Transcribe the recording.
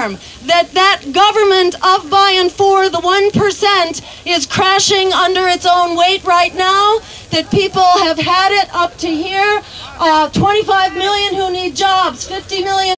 alarm that that government of, by, and for the 1% is crashing under its own weight right now, that people have had it up to here, 25 million who need jobs, 50 million